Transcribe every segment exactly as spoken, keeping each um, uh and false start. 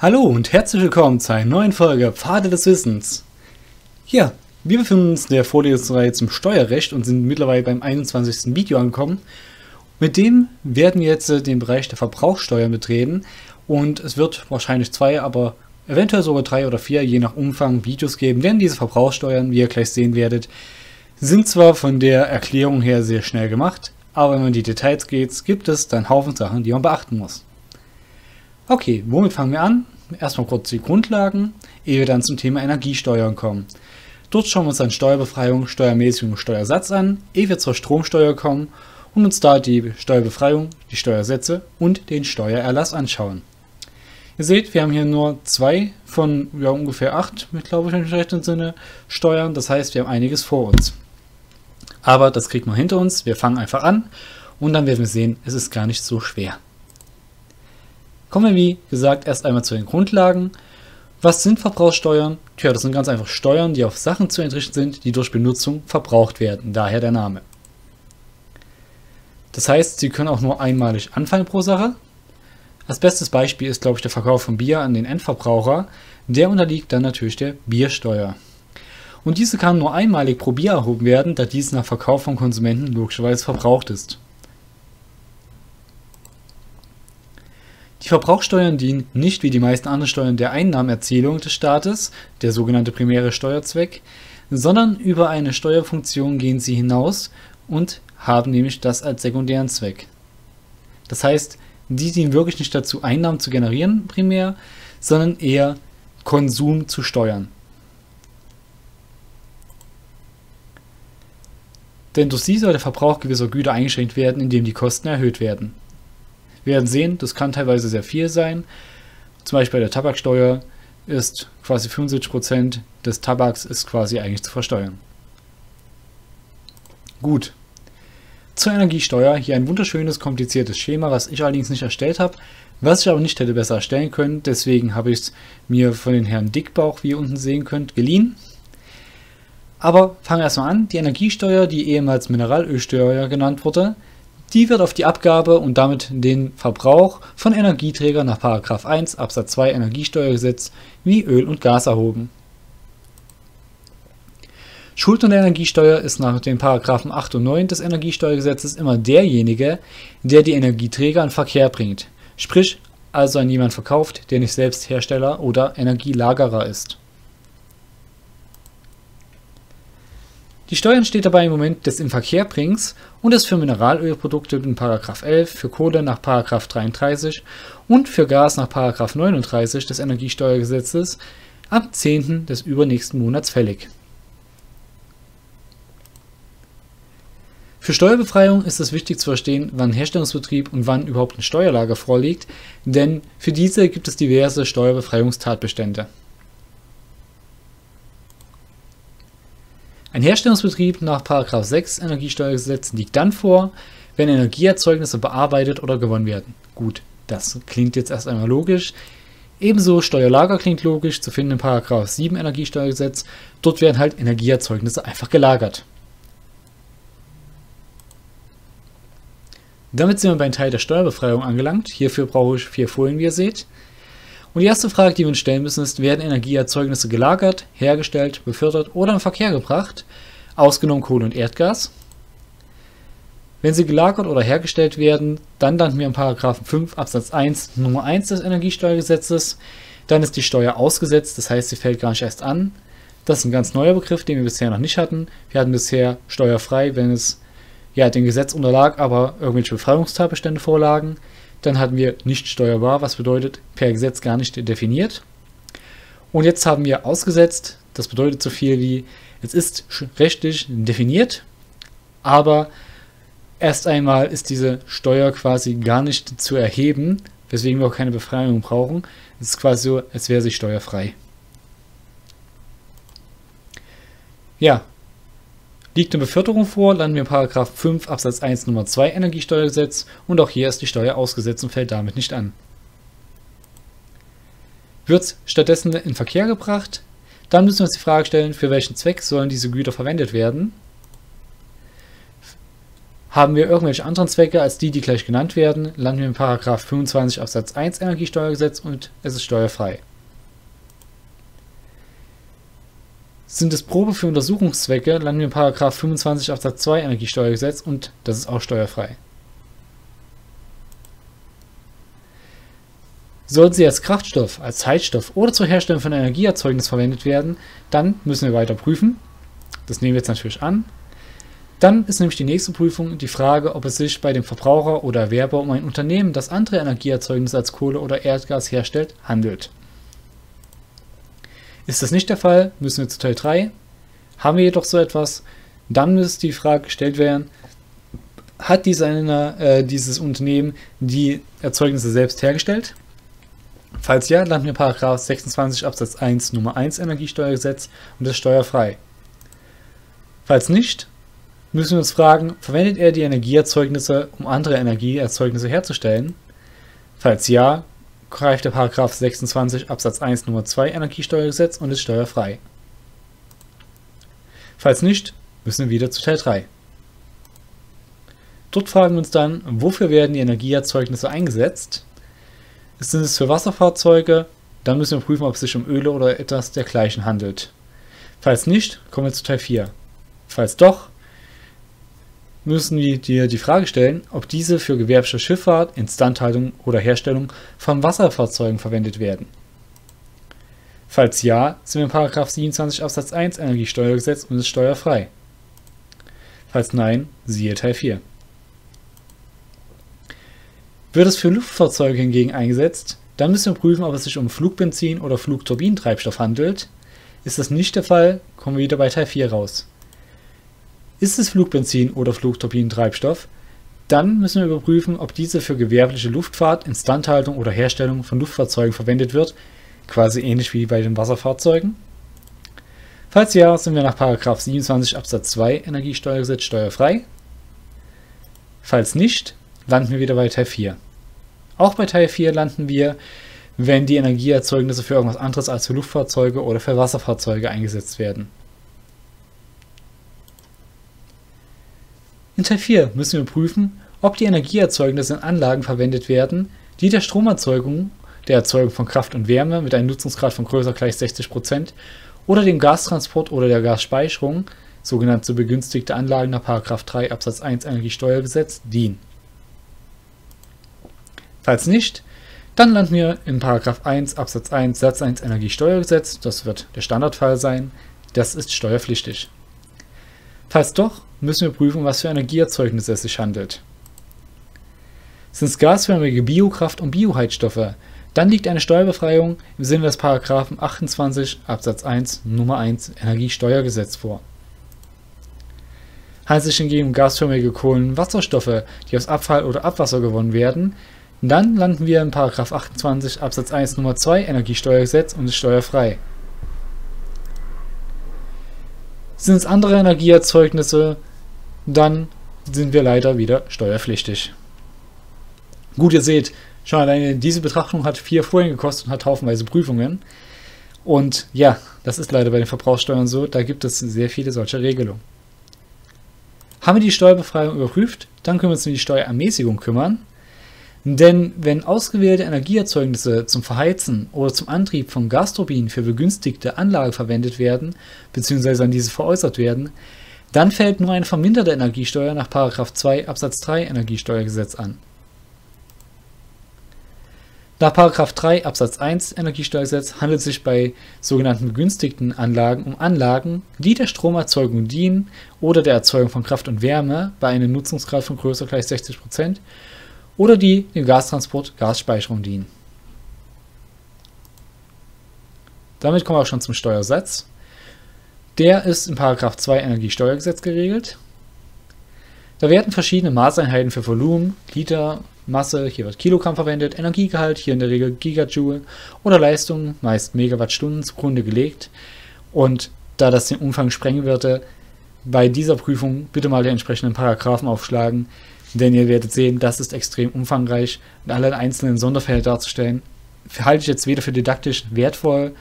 Hallo und herzlich willkommen zu einer neuen Folge Pfade des Wissens. Ja, wir befinden uns in der Vorlesungsreihe zum Steuerrecht und sind mittlerweile beim einundzwanzigsten Video angekommen. Mit dem werden wir jetzt den Bereich der Verbrauchssteuern betreten und es wird wahrscheinlich zwei, aber eventuell sogar drei oder vier, je nach Umfang, Videos geben, denn diese Verbrauchssteuern, wie ihr gleich sehen werdet, sind zwar von der Erklärung her sehr schnell gemacht, aber wenn man in die Details geht, gibt es dann Haufen Sachen, die man beachten muss. Okay, womit fangen wir an? Erstmal kurz die Grundlagen, ehe wir dann zum Thema Energiesteuern kommen. Dort schauen wir uns dann Steuerbefreiung, Steuermäßigung und Steuersatz an, ehe wir zur Stromsteuer kommen und uns da die Steuerbefreiung, die Steuersätze und den Steuererlass anschauen. Ihr seht, wir haben hier nur zwei von ja, ungefähr acht, glaube ich im rechten Sinne, Steuern, das heißt, wir haben einiges vor uns. Aber das kriegt man hinter uns, wir fangen einfach an und dann werden wir sehen, es ist gar nicht so schwer. Kommen wir, wie gesagt, erst einmal zu den Grundlagen. Was sind Verbrauchssteuern? Tja, das sind ganz einfach Steuern, die auf Sachen zu entrichten sind, die durch Benutzung verbraucht werden, daher der Name. Das heißt, sie können auch nur einmalig anfallen pro Sache. Als bestes Beispiel ist, glaube ich, der Verkauf von Bier an den Endverbraucher. Der unterliegt dann natürlich der Biersteuer. Und diese kann nur einmalig pro Bier erhoben werden, da dies nach Verkauf vom Konsumenten logischerweise verbraucht ist. Die Verbrauchssteuern dienen nicht wie die meisten anderen Steuern der Einnahmenerzielung des Staates, der sogenannte primäre Steuerzweck, sondern über eine Steuerfunktion gehen sie hinaus und haben nämlich das als sekundären Zweck. Das heißt, die dienen wirklich nicht dazu, Einnahmen zu generieren primär, sondern eher Konsum zu steuern. Denn durch sie soll der Verbrauch gewisser Güter eingeschränkt werden, indem die Kosten erhöht werden. Wir werden sehen, das kann teilweise sehr viel sein. Zum Beispiel bei der Tabaksteuer ist quasi fünfundsiebzig Prozent des Tabaks ist quasi eigentlich zu versteuern. Gut. Zur Energiesteuer hier ein wunderschönes, kompliziertes Schema, was ich allerdings nicht erstellt habe, was ich aber nicht hätte besser erstellen können. Deswegen habe ich es mir von den Herrn Dickbauch, wie ihr unten sehen könnt, geliehen. Aber fangen wir erstmal an. Die Energiesteuer, die ehemals Mineralölsteuer genannt wurde, die wird auf die Abgabe und damit den Verbrauch von Energieträgern nach Paragraph eins Absatz zwei Energiesteuergesetz wie Öl und Gas erhoben. Schuld an der Energiesteuer ist nach den Paragraphen acht und neun des Energiesteuergesetzes immer derjenige, der die Energieträger in Verkehr bringt, sprich also an jemanden verkauft, der nicht selbst Hersteller oder Energielagerer ist. Die Steuer entsteht dabei im Moment des Inverkehrbringens und ist für Mineralölprodukte in Paragraph elf, für Kohle nach Paragraph dreiunddreißig und für Gas nach Paragraph neununddreißig des Energiesteuergesetzes ab zehnten des übernächsten Monats fällig. Für Steuerbefreiung ist es wichtig zu verstehen, wann Herstellungsbetrieb und wann überhaupt ein Steuerlager vorliegt, denn für diese gibt es diverse Steuerbefreiungstatbestände. Ein Herstellungsbetrieb nach Paragraph sechs Energiesteuergesetz liegt dann vor, wenn Energieerzeugnisse bearbeitet oder gewonnen werden. Gut, das klingt jetzt erst einmal logisch. Ebenso Steuerlager klingt logisch, zu finden in Paragraph sieben Energiesteuergesetz. Dort werden halt Energieerzeugnisse einfach gelagert. Damit sind wir beim Teil der Steuerbefreiung angelangt. Hierfür brauche ich vier Folien, wie ihr seht. Und die erste Frage, die wir uns stellen müssen, ist, werden Energieerzeugnisse gelagert, hergestellt, befördert oder in Verkehr gebracht, ausgenommen Kohle und Erdgas? Wenn sie gelagert oder hergestellt werden, dann landen wir in Paragraphen fünf Absatz eins Nummer eins des Energiesteuergesetzes. Dann ist die Steuer ausgesetzt, das heißt, sie fällt gar nicht erst an. Das ist ein ganz neuer Begriff, den wir bisher noch nicht hatten. Wir hatten bisher steuerfrei, wenn es ja, dem Gesetz unterlag, aber irgendwelche Befreiungstatbestände vorlagen. Dann hatten wir nicht steuerbar, was bedeutet per Gesetz gar nicht definiert. Und jetzt haben wir ausgesetzt, das bedeutet so viel wie, es ist rechtlich definiert, aber erst einmal ist diese Steuer quasi gar nicht zu erheben, weswegen wir auch keine Befreiung brauchen. Es ist quasi so, als wäre sie steuerfrei. Ja. Liegt eine Beförderung vor, landen wir in Paragraph fünf Absatz eins Nummer zwei Energiesteuergesetz und auch hier ist die Steuer ausgesetzt und fällt damit nicht an. Wird stattdessen in Verkehr gebracht, dann müssen wir uns die Frage stellen, für welchen Zweck sollen diese Güter verwendet werden? Haben wir irgendwelche anderen Zwecke als die, die gleich genannt werden, landen wir in Paragraph fünfundzwanzig Absatz eins Energiesteuergesetz und es ist steuerfrei. Sind es Probe für Untersuchungszwecke, landen wir in Paragraph fünfundzwanzig Absatz zwei Energiesteuergesetz und das ist auch steuerfrei. Sollten sie als Kraftstoff, als Heizstoff oder zur Herstellung von Energieerzeugnis verwendet werden, dann müssen wir weiter prüfen. Das nehmen wir jetzt natürlich an. Dann ist nämlich die nächste Prüfung die Frage, ob es sich bei dem Verbraucher oder Erwerber um ein Unternehmen, das andere Energieerzeugnisse als Kohle oder Erdgas herstellt, handelt. Ist das nicht der Fall, müssen wir zu Teil drei. Haben wir jedoch so etwas, dann müsste die Frage gestellt werden, hat dieser, äh, dieses Unternehmen die Erzeugnisse selbst hergestellt? Falls ja, landen wir in Paragraph sechsundzwanzig Absatz eins Nummer eins Energiesteuergesetz und das ist steuerfrei. Falls nicht, müssen wir uns fragen, verwendet er die Energieerzeugnisse, um andere Energieerzeugnisse herzustellen? Falls ja, greift der Paragraph sechsundzwanzig Absatz eins Nummer zwei Energiesteuergesetz und ist steuerfrei. Falls nicht, müssen wir wieder zu Teil drei. Dort fragen wir uns dann, wofür werden die Energieerzeugnisse eingesetzt? Sind es für Wasserfahrzeuge? Dann müssen wir prüfen, ob es sich um Öle oder etwas dergleichen handelt. Falls nicht, kommen wir zu Teil vier. Falls doch, müssen wir dir die Frage stellen, ob diese für gewerbliche Schifffahrt, Instandhaltung oder Herstellung von Wasserfahrzeugen verwendet werden. Falls ja, sind wir in Paragraph siebenundzwanzig Absatz eins Energiesteuergesetz und ist steuerfrei. Falls nein, siehe Teil vier. Wird es für Luftfahrzeuge hingegen eingesetzt, dann müssen wir prüfen, ob es sich um Flugbenzin oder Flugturbinentreibstoff handelt. Ist das nicht der Fall, kommen wir wieder bei Teil vier raus. Ist es Flugbenzin oder Flugturbinentreibstoff? Dann müssen wir überprüfen, ob diese für gewerbliche Luftfahrt, Instandhaltung oder Herstellung von Luftfahrzeugen verwendet wird, quasi ähnlich wie bei den Wasserfahrzeugen. Falls ja, sind wir nach Paragraph siebenundzwanzig Absatz zwei Energiesteuergesetz steuerfrei. Falls nicht, landen wir wieder bei Teil vier. Auch bei Teil vier landen wir, wenn die Energieerzeugnisse für irgendwas anderes als für Luftfahrzeuge oder für Wasserfahrzeuge eingesetzt werden. In Teil vier müssen wir prüfen, ob die Energieerzeugnisse in Anlagen verwendet werden, die der Stromerzeugung, der Erzeugung von Kraft und Wärme mit einem Nutzungsgrad von größer gleich sechzig Prozent oder dem Gastransport oder der Gasspeicherung, sogenannte begünstigte Anlagen nach Paragraph drei Absatz eins Energiesteuergesetz, dienen. Falls nicht, dann landen wir in Paragraph eins Absatz eins Satz eins Energiesteuergesetz, das wird der Standardfall sein, das ist steuerpflichtig. Falls doch, müssen wir prüfen, was für Energieerzeugnisse es sich handelt. Sind es gasförmige Biokraft- und Bioheizstoffe, dann liegt eine Steuerbefreiung im Sinne des Paragraphen achtundzwanzig Absatz eins Nummer eins Energiesteuergesetz vor. Handelt es sich hingegen um gasförmige Kohlen- und Wasserstoffe, die aus Abfall oder Abwasser gewonnen werden, dann landen wir in Paragraph achtundzwanzig Absatz eins Nummer zwei Energiesteuergesetz und ist steuerfrei. Sind es andere Energieerzeugnisse, dann sind wir leider wieder steuerpflichtig. Gut, ihr seht, schon alleine diese Betrachtung hat vier Folien gekostet und hat haufenweise Prüfungen. Und ja, das ist leider bei den Verbrauchssteuern so, da gibt es sehr viele solcher Regelungen. Haben wir die Steuerbefreiung überprüft, dann können wir uns um die Steuerermäßigung kümmern. Denn wenn ausgewählte Energieerzeugnisse zum Verheizen oder zum Antrieb von Gasturbinen für begünstigte Anlage verwendet werden bzw. an diese veräußert werden, dann fällt nur eine verminderte Energiesteuer nach Paragraph zwei Absatz drei Energiesteuergesetz an. Nach Paragraph drei Absatz eins Energiesteuergesetz handelt es sich bei sogenannten begünstigten Anlagen um Anlagen, die der Stromerzeugung dienen oder der Erzeugung von Kraft und Wärme bei einem Nutzungsgrad von größer gleich sechzig Prozent oder die dem Gastransport, Gasspeicherung dienen. Damit kommen wir auch schon zum Steuersatz. Der ist in Paragraph zwei Energiesteuergesetz geregelt. Da werden verschiedene Maßeinheiten für Volumen, Liter, Masse, hier wird Kilogramm verwendet, Energiegehalt, hier in der Regel Gigajoule oder Leistung, meist Megawattstunden, zugrunde gelegt. Und da das den Umfang sprengen würde, bei dieser Prüfung bitte mal die entsprechenden Paragraphen aufschlagen, denn ihr werdet sehen, das ist extrem umfangreich und alle einzelnen Sonderfälle darzustellen, halte ich jetzt weder für didaktisch wertvoll.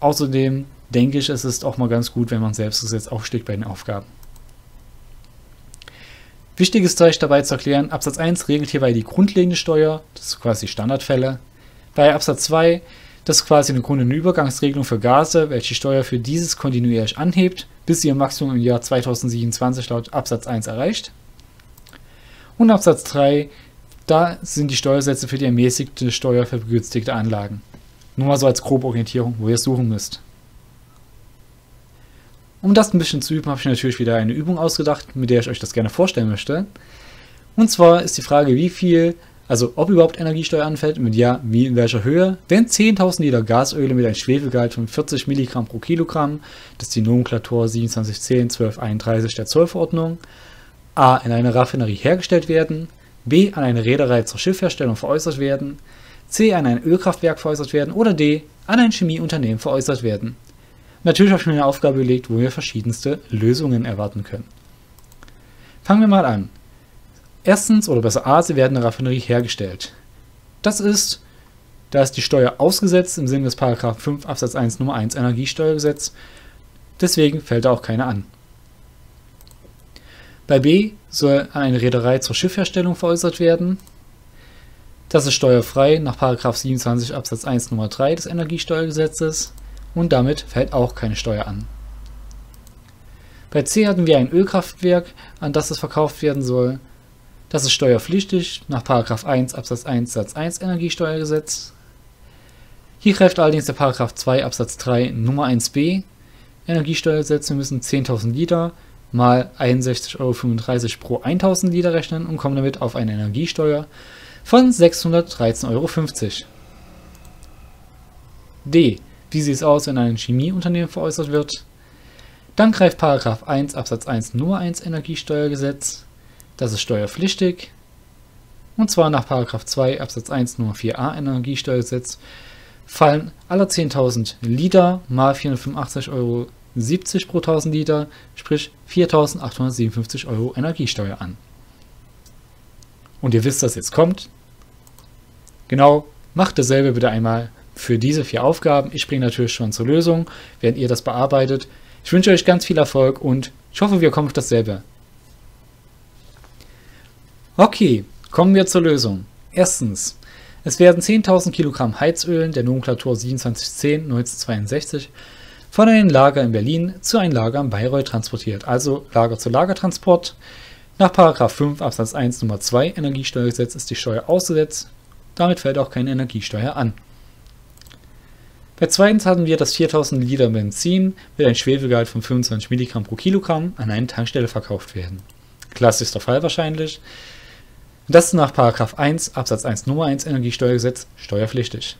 Außerdem denke ich, es ist auch mal ganz gut, wenn man selbst das jetzt aufschlägt bei den Aufgaben. Wichtig ist euch dabei zu erklären, Absatz eins regelt hierbei die grundlegende Steuer, das ist quasi Standardfälle. Bei Absatz zwei, das ist quasi im Grunde eine Übergangsregelung für Gase, welche die Steuer für dieses kontinuierlich anhebt, bis sie ihr Maximum im Jahr zweitausendsiebenundzwanzig laut Absatz eins erreicht. Und Absatz drei, da sind die Steuersätze für die ermäßigte Steuer für begünstigte Anlagen. Nur mal so als grobe Orientierung, wo ihr es suchen müsst. Um das ein bisschen zu üben, habe ich natürlich wieder eine Übung ausgedacht, mit der ich euch das gerne vorstellen möchte. Und zwar ist die Frage, wie viel, also ob überhaupt Energiesteuer anfällt, und wenn ja, wie, in welcher Höhe. Wenn zehntausend Liter Gasöle mit einem Schwefelgehalt von vierzig Milligramm pro Kilogramm, das ist die Nomenklatur siebenundzwanzig zehn zwölf einunddreißig der Zollverordnung, a. in einer Raffinerie hergestellt werden, b. an eine Reederei zur Schiffherstellung veräußert werden, c. an ein Ölkraftwerk veräußert werden oder d. an ein Chemieunternehmen veräußert werden. Natürlich habe ich mir eine Aufgabe überlegt, wo wir verschiedenste Lösungen erwarten können. Fangen wir mal an. Erstens, oder besser A, sie werden in der Raffinerie hergestellt. Das ist, da ist die Steuer ausgesetzt im Sinne des Paragraph fünf Absatz eins Nummer eins Energiesteuergesetz, deswegen fällt da auch keine an. Bei B soll eine Reederei zur Schiffherstellung veräußert werden. Das ist steuerfrei nach Paragraph siebenundzwanzig Absatz eins Nummer drei des Energiesteuergesetzes. Und damit fällt auch keine Steuer an. Bei C hatten wir ein Ölkraftwerk, an das es verkauft werden soll. Das ist steuerpflichtig nach Paragraph eins Absatz eins Satz eins Energiesteuergesetz. Hier greift allerdings der Paragraph zwei Absatz drei Nummer eins b Energiesteuergesetz. Wir müssen zehntausend Liter mal einundsechzig Euro fünfunddreißig pro tausend Liter rechnen und kommen damit auf eine Energiesteuer von sechshundertdreizehn Euro fünfzig. D. Wie sieht es aus, wenn ein Chemieunternehmen veräußert wird? Dann greift Paragraph eins Absatz eins Nummer eins Energiesteuergesetz. Das ist steuerpflichtig. Und zwar nach Paragraph zwei Absatz eins Nummer vier a Energiesteuergesetz fallen alle zehntausend Liter mal vierhundertfünfundachtzig Euro siebzig pro tausend Liter, sprich viertausendachthundertsiebenundfünfzig Euro Energiesteuer an. Und ihr wisst, was jetzt kommt. Genau, macht dasselbe bitte einmal für diese vier Aufgaben. Ich springe natürlich schon zur Lösung, während ihr das bearbeitet. Ich wünsche euch ganz viel Erfolg und ich hoffe, wir kommen auf dasselbe. Okay, kommen wir zur Lösung. Erstens, es werden zehntausend Kilogramm Heizöl der Nomenklatur siebenundzwanzig zehn neunzehnhundertzweiundsechzig von einem Lager in Berlin zu einem Lager in Bayreuth transportiert, also Lager-zu-Lager-Transport. Nach Paragraph fünf Absatz eins Nummer zwei Energiesteuergesetz ist die Steuer ausgesetzt, damit fällt auch keine Energiesteuer an. Bei zweitens hatten wir, dass viertausend Liter Benzin mit einem Schwefelgehalt von fünfundzwanzig Milligramm pro Kilogramm an eine Tankstelle verkauft werden. Klassischer Fall wahrscheinlich. Das ist nach Paragraph eins Absatz eins Nummer eins Energiesteuergesetz steuerpflichtig.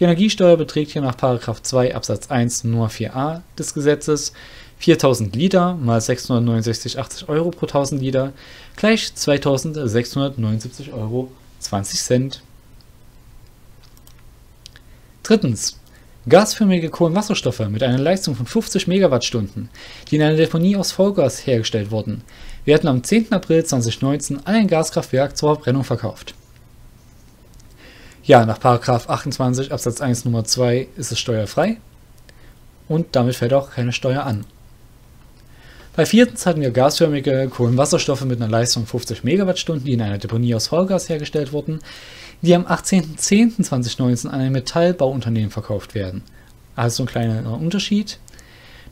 Die Energiesteuer beträgt hier nach Paragraph zwei Absatz eins Nummer vier a des Gesetzes viertausend Liter mal sechshundertneunundsechzig Euro achtzig pro tausend Liter gleich zweitausendsechshundertneunundsiebzig Euro zwanzig. Drittens, gasförmige Kohlenwasserstoffe mit einer Leistung von fünfzig Megawattstunden, die in einer Deponie aus Vollgas hergestellt wurden, werden am zehnten April zweitausendneunzehn an ein Gaskraftwerk zur Verbrennung verkauft. Ja, nach Paragraph achtundzwanzig Absatz eins Nummer zwei ist es steuerfrei und damit fällt auch keine Steuer an. Bei viertens hatten wir gasförmige Kohlenwasserstoffe mit einer Leistung von fünfzig Megawattstunden, die in einer Deponie aus Vollgas hergestellt wurden, die am achtzehnten zehnten zweitausendneunzehn an ein Metallbauunternehmen verkauft werden. Also ein kleiner Unterschied.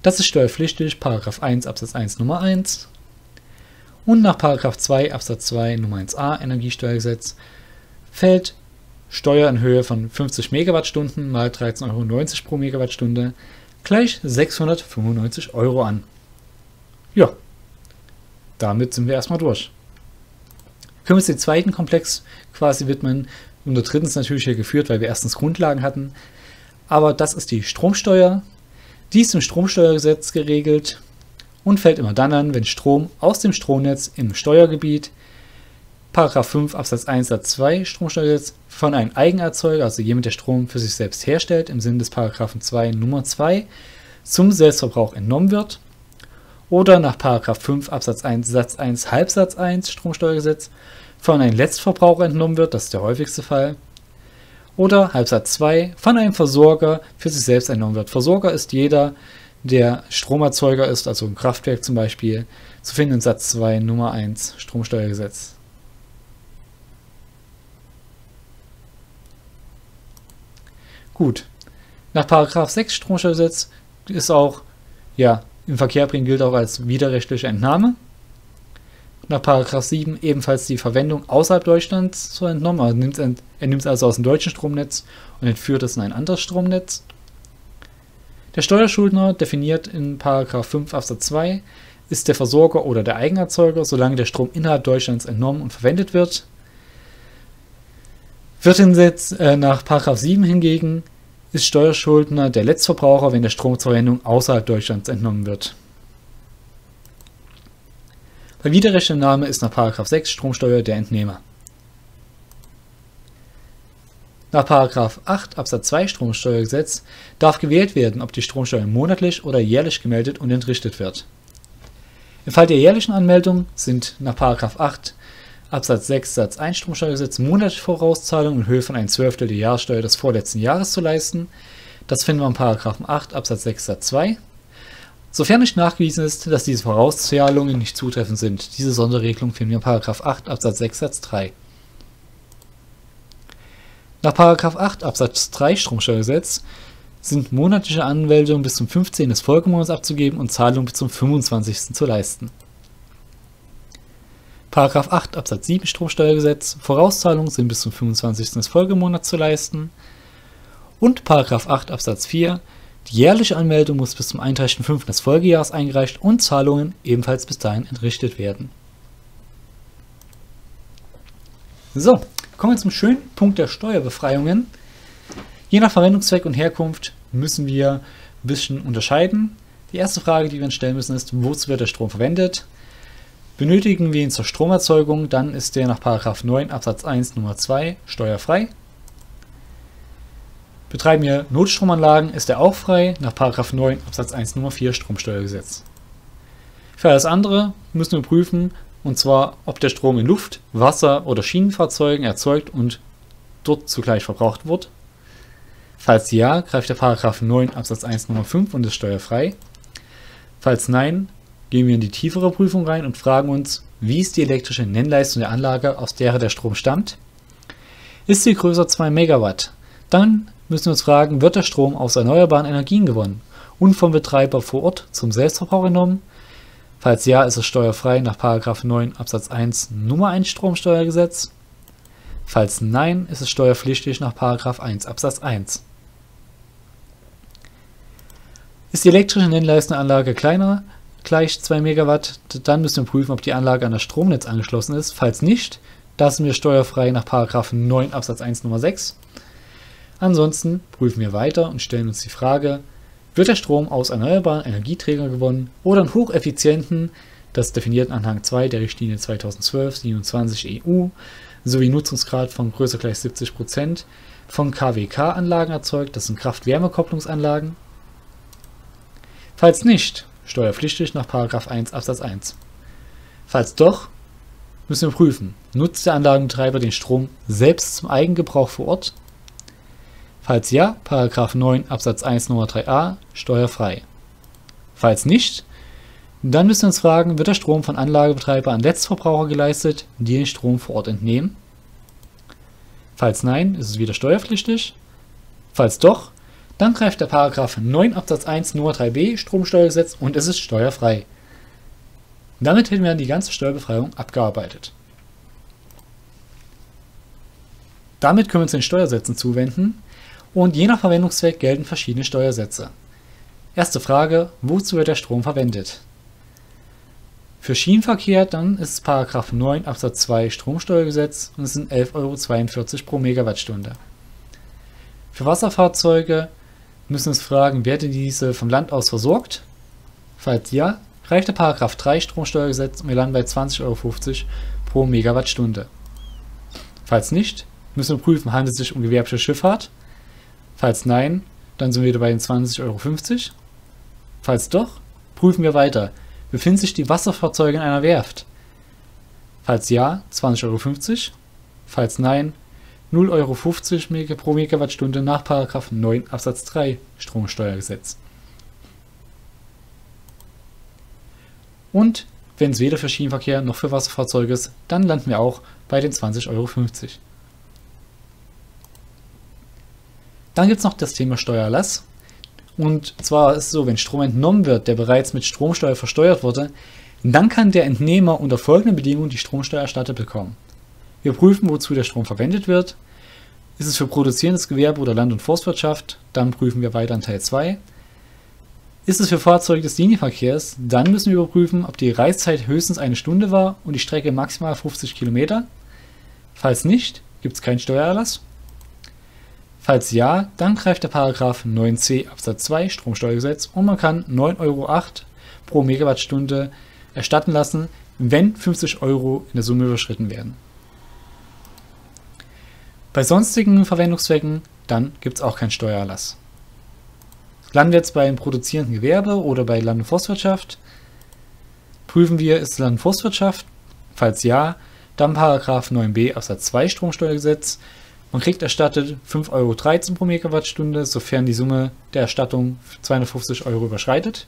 Das ist steuerpflichtig, Paragraph eins Absatz eins Nummer eins. Und nach Paragraph zwei Absatz zwei Nummer eins a Energiesteuergesetz fällt Steuer in Höhe von fünfzig Megawattstunden mal dreizehn Euro neunzig pro Megawattstunde gleich sechshundertfünfundneunzig Euro an. Ja, damit sind wir erstmal durch. Können wir uns den zweiten Komplex quasi widmen, und der drittens natürlich hier geführt, weil wir erstens Grundlagen hatten. Aber das ist die Stromsteuer. Die ist im Stromsteuergesetz geregelt und fällt immer dann an, wenn Strom aus dem Stromnetz im Steuergebiet Paragraph fünf Absatz eins Satz zwei Stromsteuergesetz von einem Eigenerzeuger, also jemand, der Strom für sich selbst herstellt, im Sinne des Paragraphen zwei Nummer zwei zum Selbstverbrauch entnommen wird. Oder nach Paragraph fünf Absatz eins Satz eins Halbsatz eins Stromsteuergesetz von einem Letztverbraucher entnommen wird, das ist der häufigste Fall. Oder Halbsatz zwei von einem Versorger für sich selbst entnommen wird. Versorger ist jeder, der Stromerzeuger ist, also ein Kraftwerk zum Beispiel, zu finden in Satz zwei Nummer eins Stromsteuergesetz. Gut, nach Paragraph sechs Stromsteuergesetz ist auch, ja, im Verkehr bringen gilt auch als widerrechtliche Entnahme. Nach Paragraph sieben ebenfalls die Verwendung außerhalb Deutschlands zu entnommen. Also nimmt, er nimmt es also aus dem deutschen Stromnetz und entführt es in ein anderes Stromnetz. Der Steuerschuldner, definiert in Paragraph fünf Absatz zwei, ist der Versorger oder der Eigenerzeuger, solange der Strom innerhalb Deutschlands entnommen und verwendet wird. Wird hinsetzt, äh, nach Paragraph sieben hingegen ist Steuerschuldner der Letztverbraucher, wenn der Strom zur Verwendung außerhalb Deutschlands entnommen wird. Bei widerrechtlicher Entnahme ist nach Paragraph sechs Stromsteuer der Entnehmer. Nach Paragraph acht Absatz zwei Stromsteuergesetz darf gewählt werden, ob die Stromsteuer monatlich oder jährlich gemeldet und entrichtet wird. Im Fall der jährlichen Anmeldung sind nach Paragraph acht Absatz sechs Satz eins Stromsteuergesetz monatliche Vorauszahlungen in Höhe von ein Zwölftel der Jahressteuer des vorletzten Jahres zu leisten. Das finden wir in Paragraph acht Absatz sechs Satz zwei. Sofern nicht nachgewiesen ist, dass diese Vorauszahlungen nicht zutreffend sind. Diese Sonderregelung finden wir in Paragraph acht Absatz sechs Satz drei. Nach Paragraph acht Absatz drei Stromsteuergesetz sind monatliche Anmeldungen bis zum fünfzehnten des Folgemonats abzugeben und Zahlungen bis zum fünfundzwanzigsten zu leisten. Paragraph acht Absatz sieben Stromsteuergesetz, Vorauszahlungen sind bis zum fünfundzwanzigsten des Folgemonats zu leisten. Und Paragraph acht Absatz vier, die jährliche Anmeldung muss bis zum einunddreißigsten fünften des Folgejahres eingereicht und Zahlungen ebenfalls bis dahin entrichtet werden. So, kommen wir zum schönen Punkt der Steuerbefreiungen. Je nach Verwendungszweck und Herkunft müssen wir ein bisschen unterscheiden. Die erste Frage, die wir uns stellen müssen, ist, wozu wird der Strom verwendet? Benötigen wir ihn zur Stromerzeugung, dann ist der nach Paragraph neun Absatz eins Nummer zwei steuerfrei. Betreiben wir Notstromanlagen, ist er auch frei, nach Paragraph neun Absatz eins Nummer vier Stromsteuergesetz. Für alles andere müssen wir prüfen, und zwar, ob der Strom in Luft-, Wasser- oder Schienenfahrzeugen erzeugt und dort zugleich verbraucht wird. Falls ja, greift der Paragraph neun Absatz eins Nummer fünf und ist steuerfrei. Falls nein, gehen wir in die tiefere Prüfung rein und fragen uns, wie ist die elektrische Nennleistung der Anlage, aus der der Strom stammt? Ist sie größer zwei Megawatt? Dann müssen wir uns fragen, wird der Strom aus erneuerbaren Energien gewonnen und vom Betreiber vor Ort zum Selbstverbrauch entnommen? Falls ja, ist es steuerfrei nach Paragraph neun Absatz eins Nummer eins Stromsteuergesetz. Falls nein, ist es steuerpflichtig nach Paragraph eins Absatz eins. Ist die elektrische Nennleistung der Anlage kleiner gleich zwei Megawatt, dann müssen wir prüfen, ob die Anlage an das Stromnetz angeschlossen ist. Falls nicht, da sind wir steuerfrei nach Paragraph neun Absatz eins Nummer sechs. Ansonsten prüfen wir weiter und stellen uns die Frage, wird der Strom aus erneuerbaren Energieträgern gewonnen oder in hocheffizienten, das definiert in Anhang zwei der Richtlinie zweitausendzwölf siebenundzwanzig E U, sowie Nutzungsgrad von größer gleich siebzig Prozent von K W K-Anlagen erzeugt, das sind Kraft-Wärme-Kopplungsanlagen? Falls nicht, steuerpflichtig nach Paragraph eins Absatz eins. Falls doch, müssen wir prüfen, nutzt der Anlagenbetreiber den Strom selbst zum Eigengebrauch vor Ort? Falls ja, Paragraph neun Absatz eins Nummer drei a, steuerfrei. Falls nicht, dann müssen wir uns fragen, wird der Strom von Anlagebetreibern an Letztverbraucher geleistet, die den Strom vor Ort entnehmen? Falls nein, ist es wieder steuerpflichtig. Falls doch, dann greift der Paragraph neun Absatz eins Nummer drei b Stromsteuergesetz und es ist steuerfrei. Damit hätten wir die ganze Steuerbefreiung abgearbeitet. Damit können wir uns den Steuersätzen zuwenden. Und je nach Verwendungszweck gelten verschiedene Steuersätze. Erste Frage, wozu wird der Strom verwendet? Für Schienenverkehr dann ist es Paragraph neun Absatz zwei Stromsteuergesetz und es sind elf Euro zweiundvierzig pro Megawattstunde. Für Wasserfahrzeuge müssen wir uns fragen, werden diese vom Land aus versorgt? Falls ja, reicht der Paragraph drei Stromsteuergesetz und wir landen bei zwanzig Euro fünfzig pro Megawattstunde. Falls nicht, müssen wir prüfen, handelt es sich um gewerbliche Schifffahrt? Falls nein, dann sind wir wieder bei den zwanzig Euro fünfzig. Falls doch, prüfen wir weiter. Befinden sich die Wasserfahrzeuge in einer Werft? Falls ja, zwanzig Euro fünfzig. Falls nein, null Euro fünfzig pro Megawattstunde nach Paragraph neun Absatz drei Stromsteuergesetz. Und wenn es weder für Schienenverkehr noch für Wasserfahrzeuge ist, dann landen wir auch bei den zwanzig Euro fünfzig. Dann gibt es noch das Thema Steuererlass. Und zwar ist es so, wenn Strom entnommen wird, der bereits mit Stromsteuer versteuert wurde, dann kann der Entnehmer unter folgenden Bedingungen die Stromsteuer erstattet bekommen. Wir prüfen, wozu der Strom verwendet wird. Ist es für produzierendes Gewerbe oder Land- und Forstwirtschaft? Dann prüfen wir weiter in Teil zwei. Ist es für Fahrzeuge des Linienverkehrs? Dann müssen wir überprüfen, ob die Reiszeit höchstens eine Stunde war und die Strecke maximal fünfzig Kilometer. Falls nicht, gibt es keinen Steuererlass. Falls ja, dann greift der Paragraph neun c Absatz zwei Stromsteuergesetz und man kann neun Euro acht pro Megawattstunde erstatten lassen, wenn fünfzig Euro in der Summe überschritten werden. Bei sonstigen Verwendungszwecken, dann gibt es auch keinen Steuererlass. Landen wir jetzt beim produzierenden Gewerbe oder bei Land- und Forstwirtschaft. Prüfen wir, ist es Land- und Forstwirtschaft? Falls ja, dann Paragraph neun b Absatz zwei Stromsteuergesetz. Man kriegt erstattet fünf Euro dreizehn pro Megawattstunde, sofern die Summe der Erstattung zweihundertfünfzig Euro überschreitet.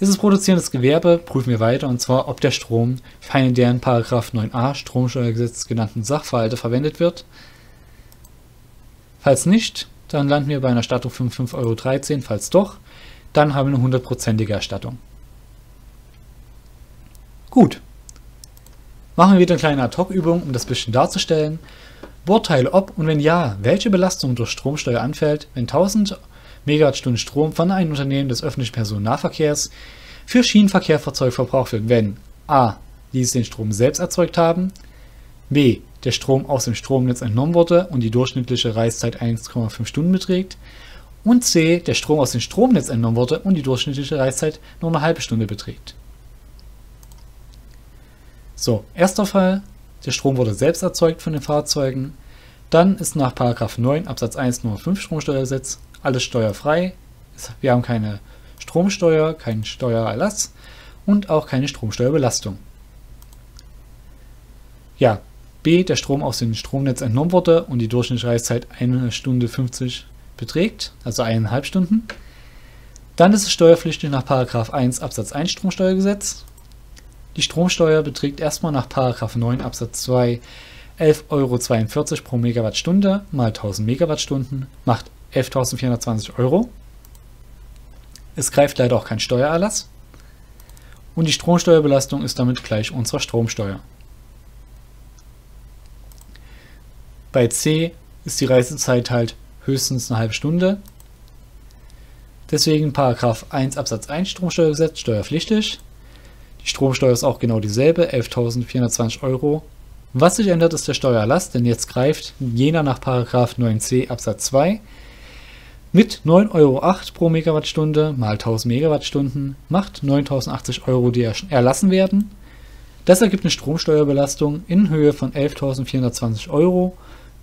Ist es produzierendes Gewerbe? Prüfen wir weiter, und zwar, ob der Strom für einen deren Paragraph neun a Stromsteuergesetz genannten Sachverhalte verwendet wird. Falls nicht, dann landen wir bei einer Erstattung von fünf Euro dreizehn. Falls doch, dann haben wir eine hundertprozentige Erstattung. Gut. Machen wir wieder eine kleine Ad-Hoc-Übung, um das ein bisschen darzustellen. Beurteile, ob und wenn ja, welche Belastung durch Stromsteuer anfällt, wenn tausend Megawattstunden Strom von einem Unternehmen des öffentlichen Personennahverkehrs für Schienenverkehrfahrzeuge verbraucht wird, wenn a. diese den Strom selbst erzeugt haben, b. der Strom aus dem Stromnetz entnommen wurde und die durchschnittliche Reiszeit eins Komma fünf Stunden beträgt und c. der Strom aus dem Stromnetz entnommen wurde und die durchschnittliche Reiszeit nur eine halbe Stunde beträgt. So, erster Fall, der Strom wurde selbst erzeugt von den Fahrzeugen, dann ist nach Paragraph neun Absatz eins Nummer fünf Stromsteuergesetz alles steuerfrei, wir haben keine Stromsteuer, keinen Steuererlass und auch keine Stromsteuerbelastung. Ja, b. der Strom aus dem Stromnetz entnommen wurde und die durchschnittliche Reiszeit eine Stunde fünfzig beträgt, also eineinhalb Stunden. Dann ist es steuerpflichtig nach Paragraph eins Absatz eins Stromsteuergesetz. Die Stromsteuer beträgt erstmal nach Paragraph neun Absatz zwei elf Euro zweiundvierzig pro Megawattstunde mal tausend Megawattstunden macht elftausendvierhundertzwanzig Euro. Es greift leider auch kein Steuererlass und die Stromsteuerbelastung ist damit gleich unserer Stromsteuer. Bei c ist die Reisezeit halt höchstens eine halbe Stunde. Deswegen Paragraph eins Absatz eins Stromsteuergesetz steuerpflichtig. Die Stromsteuer ist auch genau dieselbe, elftausendvierhundertzwanzig Euro. Was sich ändert, ist der Steuererlass, denn jetzt greift jener nach Paragraph neun c Absatz zwei mit neun Euro acht pro Megawattstunde mal tausend Megawattstunden macht neuntausendachtzig Euro, die erlassen werden. Das ergibt eine Stromsteuerbelastung in Höhe von elftausendvierhundertzwanzig Euro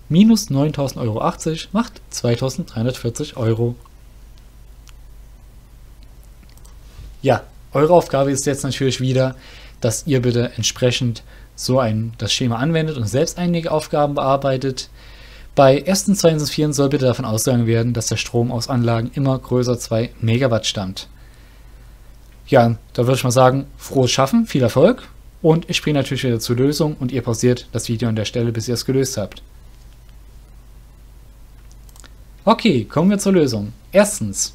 minus neuntausend Euro achtzig macht zweitausenddreihundertvierzig Euro. Ja. Eure Aufgabe ist jetzt natürlich wieder, dass ihr bitte entsprechend so ein, das Schema anwendet und selbst einige Aufgaben bearbeitet. Bei ersten, zweiten und vierten soll bitte davon ausgegangen werden, dass der Strom aus Anlagen immer größer zwei Megawatt stammt. Ja, da würde ich mal sagen, frohes Schaffen, viel Erfolg und ich springe natürlich wieder zur Lösung und ihr pausiert das Video an der Stelle, bis ihr es gelöst habt. Okay, kommen wir zur Lösung. Erstens.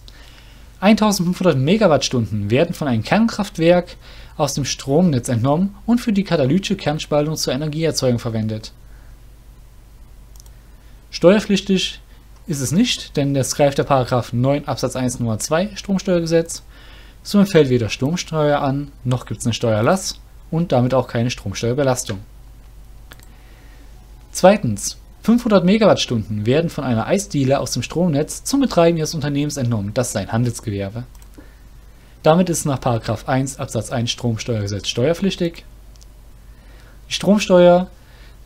eintausendfünfhundert Megawattstunden werden von einem Kernkraftwerk aus dem Stromnetz entnommen und für die katalytische Kernspaltung zur Energieerzeugung verwendet. Steuerpflichtig ist es nicht, denn das greift der Paragraph neun Absatz eins Nummer zwei Stromsteuergesetz. Somit fällt weder Stromsteuer an, noch gibt es einen Steuererlass und damit auch keine Stromsteuerbelastung. Zweitens. fünfhundert Megawattstunden werden von einer Eisdiele aus dem Stromnetz zum Betreiben ihres Unternehmens entnommen, das ist ein Handelsgewerbe. Damit ist nach Paragraph eins Absatz eins Stromsteuergesetz steuerpflichtig. Die Stromsteuer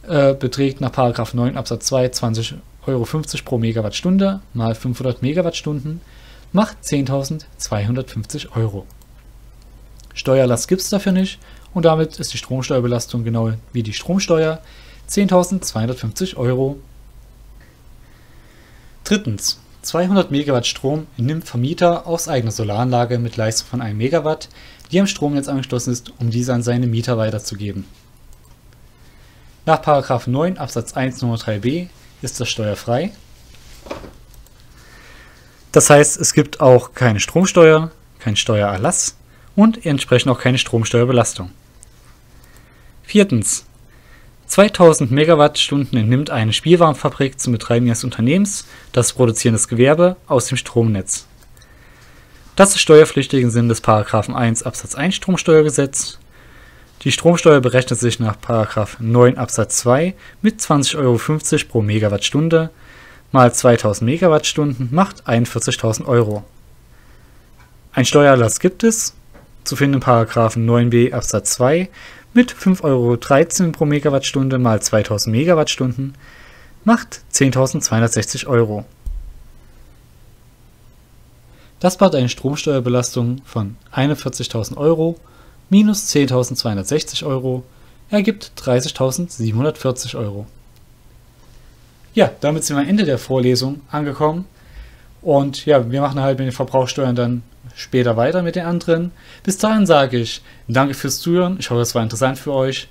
äh, beträgt nach Paragraph neun Absatz zwei zwanzig Euro fünfzig pro Megawattstunde mal fünfhundert Megawattstunden macht zehntausendzweihundertfünfzig Euro. Steuererlass gibt es dafür nicht und damit ist die Stromsteuerbelastung genau wie die Stromsteuer zehntausendzweihundertfünfzig Euro. Drittens. zweihundert Megawatt Strom nimmt Vermieter aus eigener Solaranlage mit Leistung von einem Megawatt die am Stromnetz angeschlossen ist, um diese an seine Mieter weiterzugeben. Nach Paragraph neun Absatz eins Nummer drei b ist das steuerfrei. Das heißt, es gibt auch keine Stromsteuer, keinen Steuererlass und entsprechend auch keine Stromsteuerbelastung. Viertens. zweitausend Megawattstunden entnimmt eine Spielwarenfabrik zum Betreiben ihres Unternehmens, das produzierendes Gewerbe, aus dem Stromnetz. Das ist steuerpflichtig im Sinne des Paragraphen eins Absatz eins Stromsteuergesetz. Die Stromsteuer berechnet sich nach Paragraph neun Absatz zwei mit zwanzig Euro fünfzig pro Megawattstunde mal zweitausend Megawattstunden macht einundvierzigtausend Euro. Ein Steuererlass gibt es, zu finden in Paragraphen neun b Absatz zwei mit fünf Euro dreizehn pro Megawattstunde mal zweitausend Megawattstunden macht zehntausendzweihundertsechzig Euro. Das macht eine Stromsteuerbelastung von einundvierzigtausend Euro minus zehntausendzweihundertsechzig Euro, ergibt dreißigtausendsiebenhundertvierzig Euro. Ja, damit sind wir am Ende der Vorlesung angekommen. Und ja, wir machen halt mit den Verbrauchssteuern dann später weiter mit den anderen. Bis dahin sage ich, danke fürs Zuhören. Ich hoffe, es war interessant für euch.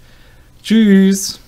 Tschüss!